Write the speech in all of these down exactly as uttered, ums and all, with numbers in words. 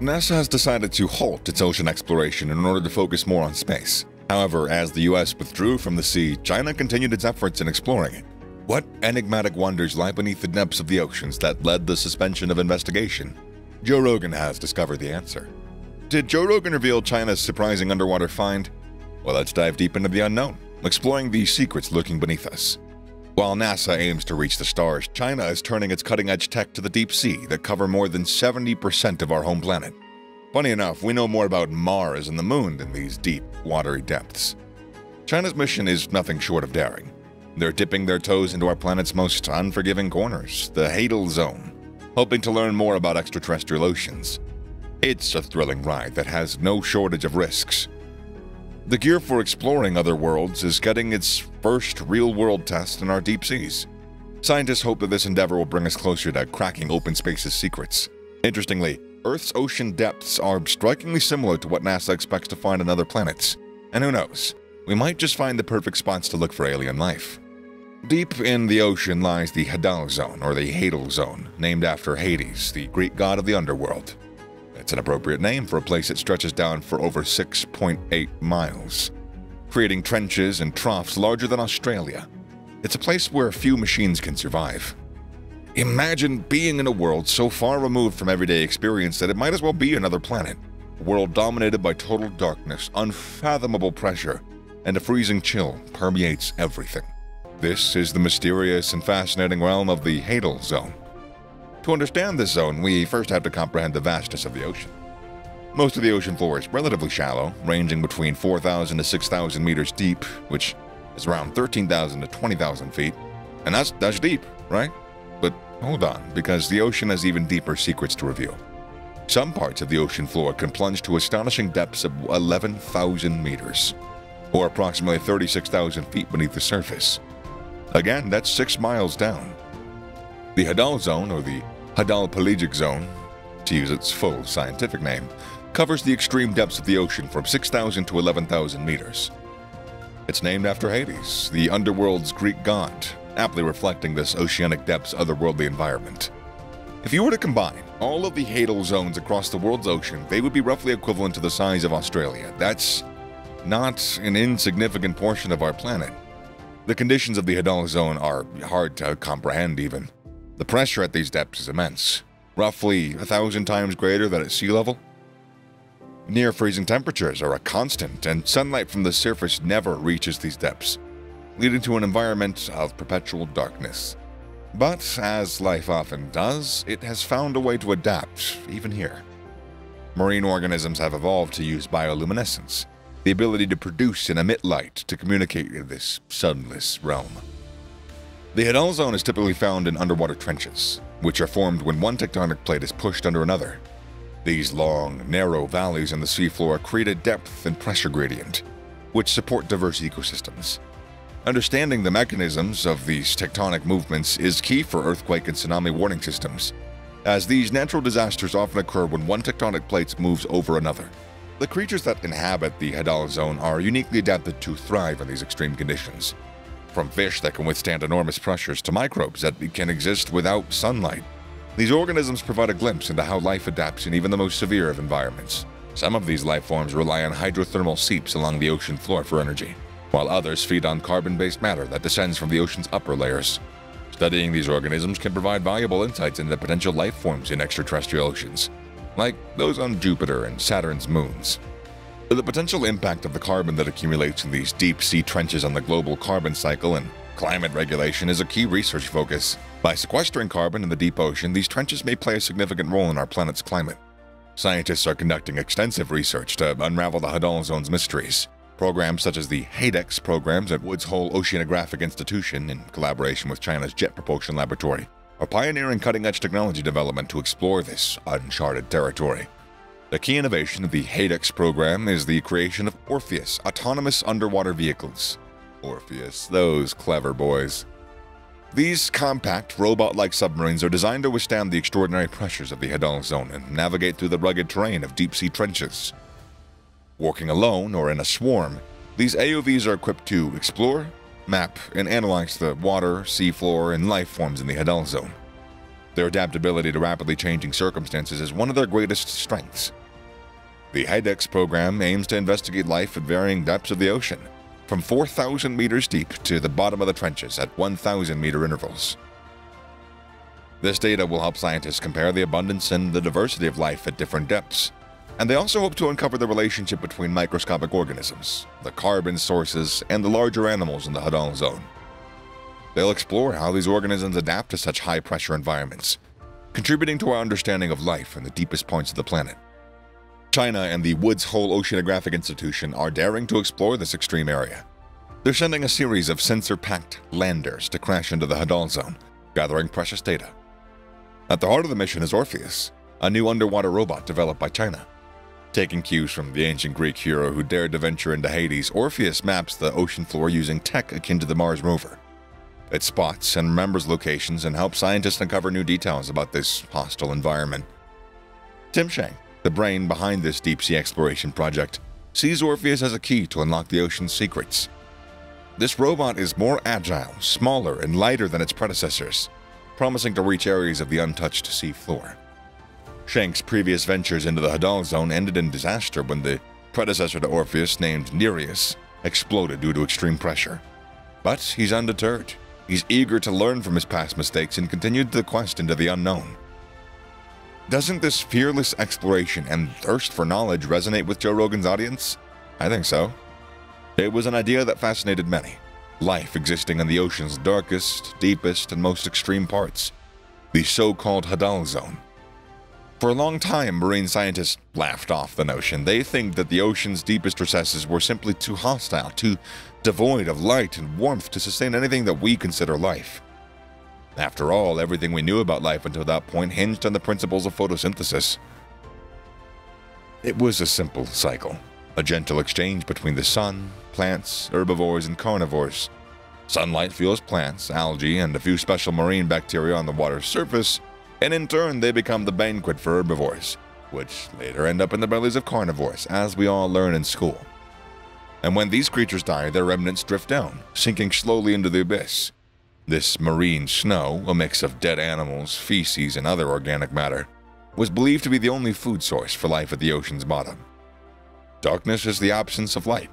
NASA has decided to halt its ocean exploration in order to focus more on space. However, as the U S withdrew from the sea, China continued its efforts in exploring it. What enigmatic wonders lie beneath the depths of the oceans that led to the suspension of investigation? Joe Rogan has discovered the answer. Did Joe Rogan reveal China's surprising underwater find? Well, let's dive deep into the unknown, exploring the secrets lurking beneath us. While NASA aims to reach the stars, China is turning its cutting-edge tech to the deep sea that cover more than seventy percent of our home planet. Funny enough, we know more about Mars and the Moon than these deep, watery depths. China's mission is nothing short of daring. They're dipping their toes into our planet's most unforgiving corners, the Hadal Zone, hoping to learn more about extraterrestrial oceans. It's a thrilling ride that has no shortage of risks. The gear for exploring other worlds is getting its first real-world test in our deep seas. Scientists hope that this endeavor will bring us closer to cracking open space's secrets. Interestingly, Earth's ocean depths are strikingly similar to what NASA expects to find on other planets. And who knows, we might just find the perfect spots to look for alien life. Deep in the ocean lies the Hadal Zone, or the Hadal Zone, named after Hades, the Greek god of the underworld. It's an appropriate name for a place that stretches down for over six point eight miles, creating trenches and troughs larger than Australia. It's a place where few machines can survive. Imagine being in a world so far removed from everyday experience that it might as well be another planet, a world dominated by total darkness, unfathomable pressure, and a freezing chill permeates everything. This is the mysterious and fascinating realm of the Hadal Zone. To understand this zone, we first have to comprehend the vastness of the ocean. Most of the ocean floor is relatively shallow, ranging between four thousand to six thousand meters deep, which is around thirteen thousand to twenty thousand feet. And that's, that's deep, right? But hold on, because the ocean has even deeper secrets to reveal. Some parts of the ocean floor can plunge to astonishing depths of eleven thousand meters, or approximately thirty-six thousand feet beneath the surface. Again, that's six miles down. The Hadal Zone, or the Hadal Pelagic Zone, to use its full scientific name, covers the extreme depths of the ocean from six thousand to eleven thousand meters. It's named after Hades, the underworld's Greek god, aptly reflecting this oceanic depth's otherworldly environment. If you were to combine all of the Hadal Zones across the world's ocean, they would be roughly equivalent to the size of Australia. That's not an insignificant portion of our planet. The conditions of the Hadal Zone are hard to comprehend even. The pressure at these depths is immense, roughly a thousand times greater than at sea level. Near-freezing temperatures are a constant, and sunlight from the surface never reaches these depths, leading to an environment of perpetual darkness. But as life often does, it has found a way to adapt, even here. Marine organisms have evolved to use bioluminescence, the ability to produce and emit light to communicate in this sunless realm. The Hadal Zone is typically found in underwater trenches, which are formed when one tectonic plate is pushed under another. These long, narrow valleys in the seafloor create a depth and pressure gradient, which support diverse ecosystems. Understanding the mechanisms of these tectonic movements is key for earthquake and tsunami warning systems, as these natural disasters often occur when one tectonic plate moves over another. The creatures that inhabit the Hadal Zone are uniquely adapted to thrive in these extreme conditions, from fish that can withstand enormous pressures to microbes that can exist without sunlight. These organisms provide a glimpse into how life adapts in even the most severe of environments. Some of these life forms rely on hydrothermal seeps along the ocean floor for energy, while others feed on carbon-based matter that descends from the ocean's upper layers. Studying these organisms can provide valuable insights into the potential life forms in extraterrestrial oceans, like those on Jupiter and Saturn's moons. The potential impact of the carbon that accumulates in these deep sea trenches on the global carbon cycle and climate regulation is a key research focus. By sequestering carbon in the deep ocean, these trenches may play a significant role in our planet's climate. Scientists are conducting extensive research to unravel the Hadal Zone's mysteries. Programs such as the HADEX programs at Woods Hole Oceanographic Institution, in collaboration with China's Jet Propulsion Laboratory, are pioneering cutting-edge technology development to explore this uncharted territory. The key innovation of the HADEX program is the creation of Orpheus autonomous underwater vehicles. Orpheus, those clever boys. These compact, robot-like submarines are designed to withstand the extraordinary pressures of the Hadal Zone and navigate through the rugged terrain of deep-sea trenches. Working alone or in a swarm, these A O Vs are equipped to explore, map, and analyze the water, seafloor, and life forms in the Hadal Zone. Their adaptability to rapidly changing circumstances is one of their greatest strengths. The HADEX program aims to investigate life at varying depths of the ocean, from four thousand meters deep to the bottom of the trenches at one thousand meter intervals. This data will help scientists compare the abundance and the diversity of life at different depths, and they also hope to uncover the relationship between microscopic organisms, the carbon sources, and the larger animals in the Hadex zone. They'll explore how these organisms adapt to such high-pressure environments, contributing to our understanding of life in the deepest points of the planet. China and the Woods Hole Oceanographic Institution are daring to explore this extreme area. They're sending a series of sensor-packed landers to crash into the Hadex zone, gathering precious data. At the heart of the mission is Orpheus, a new underwater robot developed by China. Taking cues from the ancient Greek hero who dared to venture into Hades, Orpheus maps the ocean floor using tech akin to the Mars rover. It spots and remembers locations and helps scientists uncover new details about this hostile environment. Tim Shang, the brain behind this deep-sea exploration project, sees Orpheus as a key to unlock the ocean's secrets. This robot is more agile, smaller, and lighter than its predecessors, promising to reach areas of the untouched sea floor. Shang's previous ventures into the Hadex zone ended in disaster when the predecessor to Orpheus, named Nereus, exploded due to extreme pressure. But he's undeterred. He's eager to learn from his past mistakes and continued the quest into the unknown. Doesn't this fearless exploration and thirst for knowledge resonate with Joe Rogan's audience? I think so. It was an idea that fascinated many. Life existing in the ocean's darkest, deepest, and most extreme parts, the so-called Hadex zone. For a long time, marine scientists laughed off the notion. They think that the ocean's deepest recesses were simply too hostile, too devoid of light and warmth to sustain anything that we consider life. After all, everything we knew about life until that point hinged on the principles of photosynthesis. It was a simple cycle, a gentle exchange between the sun, plants, herbivores, and carnivores. Sunlight fuels plants, algae, and a few special marine bacteria on the water's surface, and in turn they become the banquet for herbivores, which later end up in the bellies of carnivores, as we all learn in school. And when these creatures die, their remnants drift down, sinking slowly into the abyss. This marine snow, a mix of dead animals, feces, and other organic matter, was believed to be the only food source for life at the ocean's bottom. Darkness is the absence of light,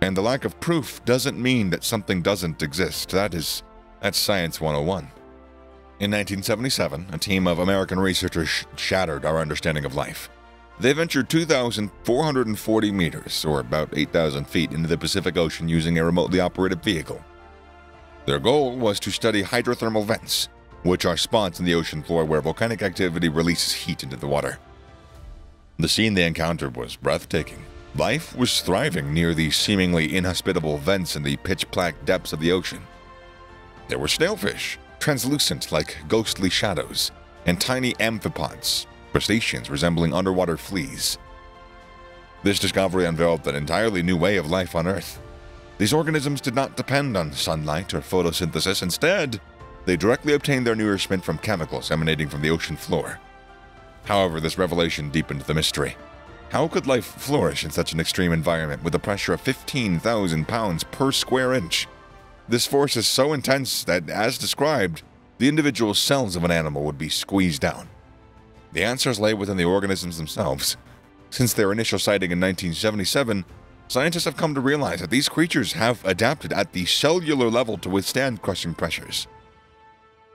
and the lack of proof doesn't mean that something doesn't exist. That is, that's Science one oh one. In nineteen seventy-seven, a team of American researchers sh shattered our understanding of life. They ventured two thousand four hundred forty meters, or about eight thousand feet, into the Pacific Ocean using a remotely operated vehicle. Their goal was to study hydrothermal vents, which are spots in the ocean floor where volcanic activity releases heat into the water. The scene they encountered was breathtaking. Life was thriving near these seemingly inhospitable vents in the pitch-black depths of the ocean. There were snailfish, translucent like ghostly shadows, and tiny amphipods, crustaceans resembling underwater fleas. This discovery unveiled an entirely new way of life on Earth. These organisms did not depend on sunlight or photosynthesis. Instead, they directly obtained their nourishment from chemicals emanating from the ocean floor. However, this revelation deepened the mystery. How could life flourish in such an extreme environment with a pressure of fifteen thousand pounds per square inch? This force is so intense that, as described, the individual cells of an animal would be squeezed down. The answers lay within the organisms themselves. Since their initial sighting in nineteen seventy-seven, scientists have come to realize that these creatures have adapted at the cellular level to withstand crushing pressures.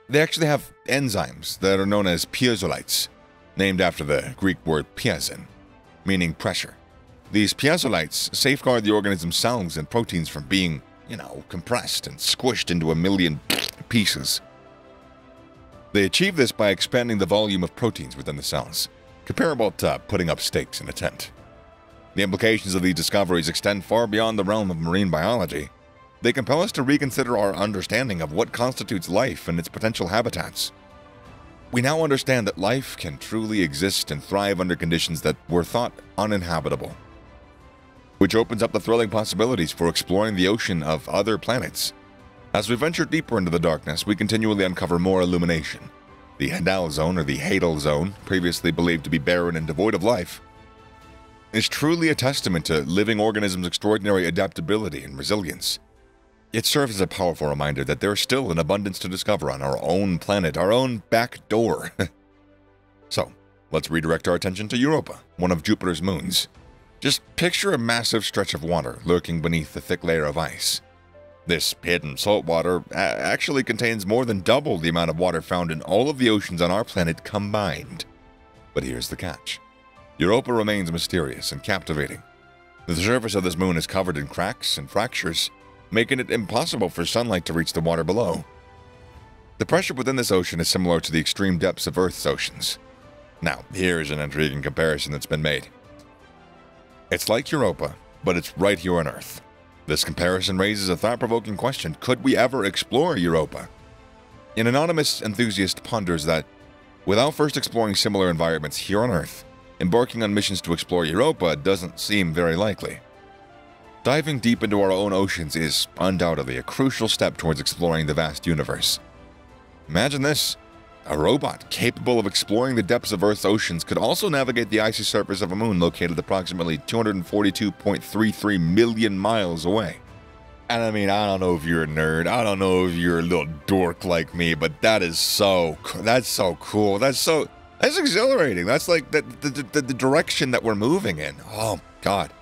They actually have enzymes that are known as piezolites, named after the Greek word piezin, meaning pressure. These piezolites safeguard the organism's cells and proteins from being, you know, compressed and squished into a million pieces. They achieve this by expanding the volume of proteins within the cells, comparable to putting up stakes in a tent. The implications of these discoveries extend far beyond the realm of marine biology. They compel us to reconsider our understanding of what constitutes life and its potential habitats. We now understand that life can truly exist and thrive under conditions that were thought uninhabitable, which opens up the thrilling possibilities for exploring the ocean of other planets. As we venture deeper into the darkness, we continually uncover more illumination. The Hadex zone, or the Hadex zone, previously believed to be barren and devoid of life, is truly a testament to living organisms' extraordinary adaptability and resilience. It serves as a powerful reminder that there is still an abundance to discover on our own planet, our own back door. So, let's redirect our attention to Europa, one of Jupiter's moons. Just picture a massive stretch of water lurking beneath a thick layer of ice. This hidden saltwater actually contains more than double the amount of water found in all of the oceans on our planet combined. But here's the catch. Europa remains mysterious and captivating. The surface of this moon is covered in cracks and fractures, making it impossible for sunlight to reach the water below. The pressure within this ocean is similar to the extreme depths of Earth's oceans. Now, here's an intriguing comparison that's been made. It's like Europa, but it's right here on Earth. This comparison raises a thought-provoking question. Could we ever explore Europa? An anonymous enthusiast ponders that, without first exploring similar environments here on Earth, embarking on missions to explore Europa doesn't seem very likely. Diving deep into our own oceans is undoubtedly a crucial step towards exploring the vast universe. Imagine this. A robot capable of exploring the depths of Earth's oceans could also navigate the icy surface of a moon located approximately two hundred forty-two point three three million miles away. And I mean, I don't know if you're a nerd, I don't know if you're a little dork like me, but that is so, that's so cool, that's so, that's exhilarating, that's like the, the, the, the direction that we're moving in. Oh, God.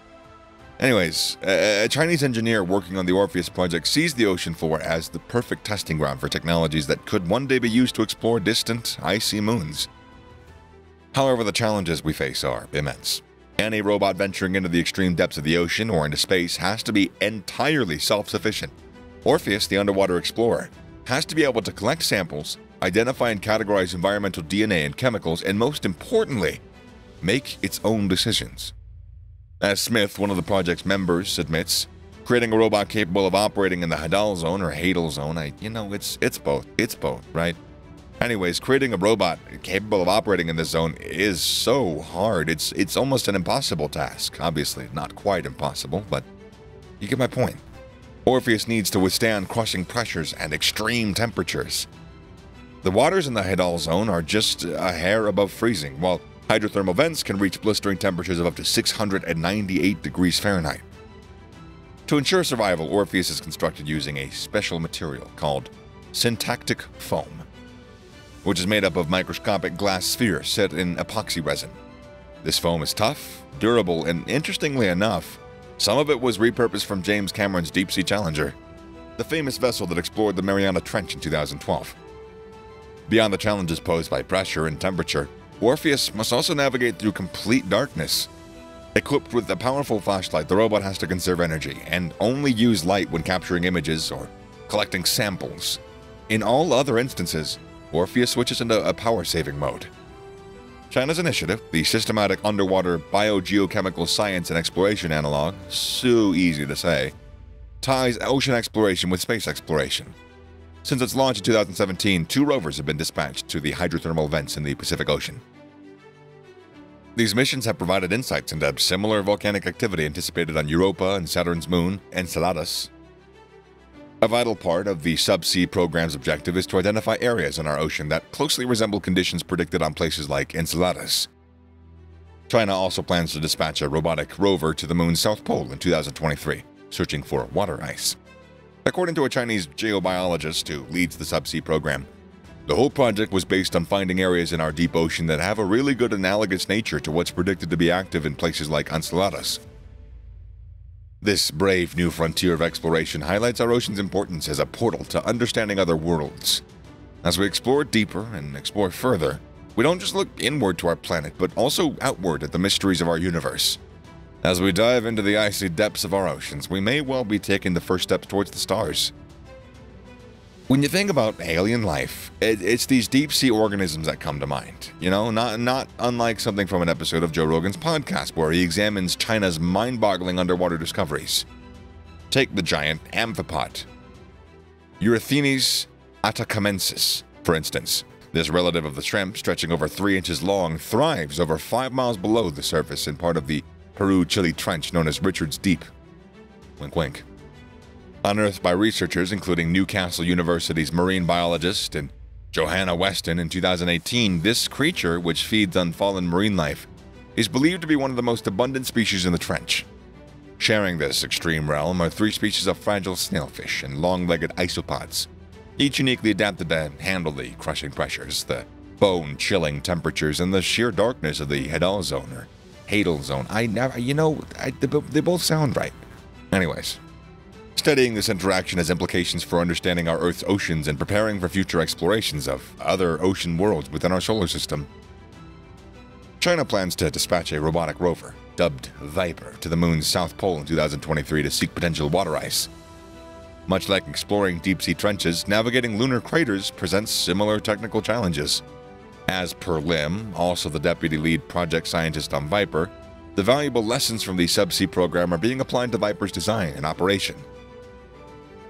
Anyways, a Chinese engineer working on the Orpheus project sees the ocean floor as the perfect testing ground for technologies that could one day be used to explore distant, icy moons. However, the challenges we face are immense. Any robot venturing into the extreme depths of the ocean or into space has to be entirely self-sufficient. Orpheus, the underwater explorer, has to be able to collect samples, identify and categorize environmental D N A and chemicals, and most importantly, make its own decisions. As Smith, one of the project's members, admits, creating a robot capable of operating in the Hadal zone or Hadal zone, I, you know, it's, it's both, it's both, right? Anyways, creating a robot capable of operating in this zone is so hard, it's, it's almost an impossible task. Obviously, not quite impossible, but you get my point. Orpheus needs to withstand crushing pressures and extreme temperatures. The waters in the Hadal zone are just a hair above freezing, while hydrothermal vents can reach blistering temperatures of up to six hundred ninety-eight degrees Fahrenheit. To ensure survival, Orpheus is constructed using a special material called syntactic foam, which is made up of microscopic glass spheres set in epoxy resin. This foam is tough, durable, and interestingly enough, some of it was repurposed from James Cameron's Deep Sea Challenger, the famous vessel that explored the Mariana Trench in two thousand twelve. Beyond the challenges posed by pressure and temperature, Orpheus must also navigate through complete darkness. Equipped with a powerful flashlight, the robot has to conserve energy and only use light when capturing images or collecting samples. In all other instances, Orpheus switches into a power-saving mode. China's initiative, the Systematic Underwater Biogeochemical Science and Exploration Analog, so easy to say, ties ocean exploration with space exploration. Since its launch in two thousand seventeen, two rovers have been dispatched to the hydrothermal vents in the Pacific Ocean. These missions have provided insights into similar volcanic activity anticipated on Europa and Saturn's moon, Enceladus. A vital part of the subsea program's objective is to identify areas in our ocean that closely resemble conditions predicted on places like Enceladus. China also plans to dispatch a robotic rover to the moon's south pole in two thousand twenty-three, searching for water ice. According to a Chinese geobiologist who leads the subsea program, the whole project was based on finding areas in our deep ocean that have a really good analogous nature to what's predicted to be active in places like Enceladus. This brave new frontier of exploration highlights our ocean's importance as a portal to understanding other worlds. As we explore deeper and explore further, we don't just look inward to our planet, but also outward at the mysteries of our universe. As we dive into the icy depths of our oceans, we may well be taking the first steps towards the stars. When you think about alien life, it, it's these deep-sea organisms that come to mind. You know, not, not unlike something from an episode of Joe Rogan's podcast where he examines China's mind-boggling underwater discoveries. Take the giant amphipod, Eurythenes atacamensis, for instance. This relative of the shrimp, stretching over three inches long, thrives over five miles below the surface in part of the Peru Chile Trench known as Richard's Deep. Wink, wink. Unearthed by researchers including Newcastle University's marine biologist and Johanna Weston in two thousand eighteen, this creature, which feeds on fallen marine life, is believed to be one of the most abundant species in the trench. Sharing this extreme realm are three species of fragile snailfish and long-legged isopods, each uniquely adapted to handle the crushing pressures, the bone-chilling temperatures, and the sheer darkness of the Hadal Zone or Hadal Zone. I never, you know, I, they both sound right. Anyways, studying this interaction has implications for understanding our Earth's oceans and preparing for future explorations of other ocean worlds within our solar system. China plans to dispatch a robotic rover, dubbed Viper, to the moon's south pole in two thousand twenty-three to seek potential water ice. Much like exploring deep-sea trenches, navigating lunar craters presents similar technical challenges. As per Lim, also the deputy lead project scientist on Viper, the valuable lessons from the subsea program are being applied to Viper's design and operation.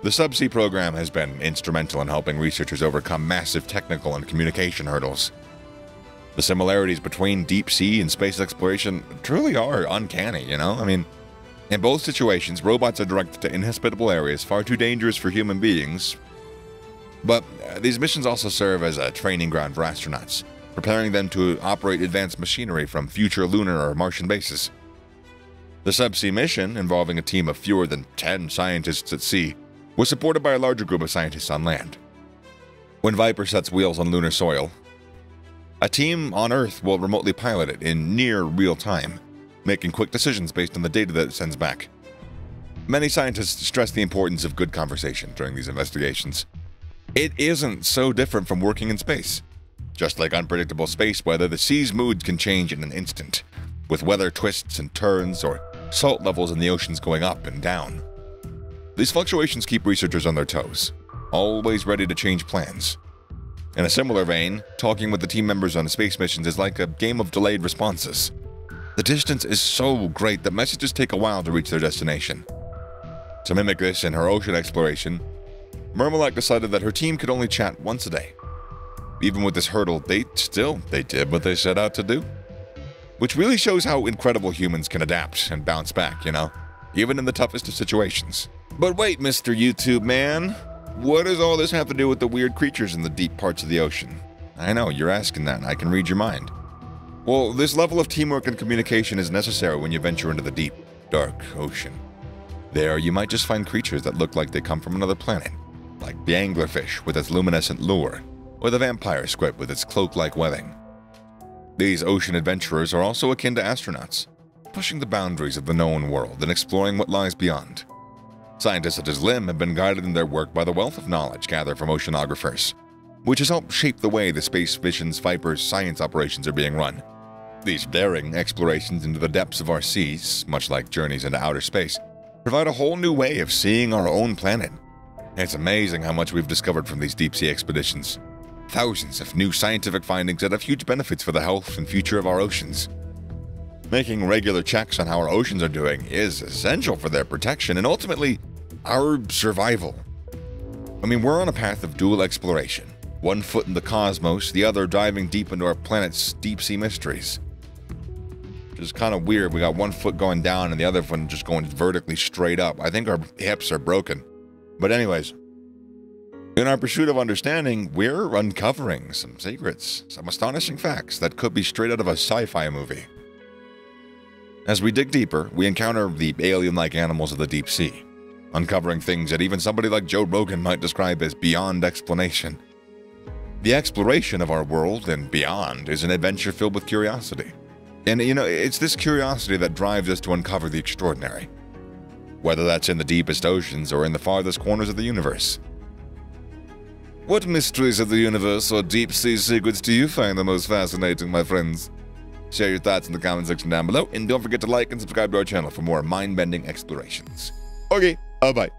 The subsea program has been instrumental in helping researchers overcome massive technical and communication hurdles. The similarities between deep sea and space exploration truly are uncanny, you know? I mean, in both situations, robots are directed to inhospitable areas far too dangerous for human beings. But uh, these missions also serve as a training ground for astronauts, preparing them to operate advanced machinery from future lunar or Martian bases. The subsea mission, involving a team of fewer than ten scientists at sea, was supported by a larger group of scientists on land. When Viper sets wheels on lunar soil, a team on Earth will remotely pilot it in near real time, making quick decisions based on the data that it sends back. Many scientists stress the importance of good conversation during these investigations. It isn't so different from working in space. Just like unpredictable space weather, the sea's moods can change in an instant, with weather twists and turns or salt levels in the oceans going up and down. These fluctuations keep researchers on their toes, always ready to change plans. In a similar vein, talking with the team members on space missions is like a game of delayed responses. The distance is so great that messages take a while to reach their destination. To mimic this in her ocean exploration, Murmelak decided that her team could only chat once a day. Even with this hurdle, they still they did what they set out to do. Which really shows how incredible humans can adapt and bounce back, you know, even in the toughest of situations. But wait, Mister YouTube man, what does all this have to do with the weird creatures in the deep parts of the ocean? I know, you're asking that, and I can read your mind. Well, this level of teamwork and communication is necessary when you venture into the deep, dark ocean. There, you might just find creatures that look like they come from another planet, like the anglerfish with its luminescent lure, or the vampire squid with its cloak-like webbing. These ocean adventurers are also akin to astronauts, pushing the boundaries of the known world and exploring what lies beyond. Scientists such as Lim have been guided in their work by the wealth of knowledge gathered from oceanographers, which has helped shape the way the Space Missions Viper's science operations are being run. These daring explorations into the depths of our seas, much like journeys into outer space, provide a whole new way of seeing our own planet. It's amazing how much we've discovered from these deep-sea expeditions. Thousands of new scientific findings that have huge benefits for the health and future of our oceans. Making regular checks on how our oceans are doing is essential for their protection and ultimately our survival. I mean, we're on a path of dual exploration, one foot in the cosmos, the other diving deep into our planet's deep sea mysteries. Which is kind of weird. We got one foot going down and the other one just going vertically straight up. I think our hips are broken. But anyways, in our pursuit of understanding, we're uncovering some secrets, some astonishing facts that could be straight out of a sci-fi movie. As we dig deeper, we encounter the alien-like animals of the deep sea, uncovering things that even somebody like Joe Rogan might describe as beyond explanation. The exploration of our world and beyond is an adventure filled with curiosity. And you know, it's this curiosity that drives us to uncover the extraordinary, whether that's in the deepest oceans or in the farthest corners of the universe. What mysteries of the universe or deep sea secrets do you find the most fascinating, my friends? Share your thoughts in the comment section down below, and don't forget to like and subscribe to our channel for more mind-bending explorations. Okay, bye-bye.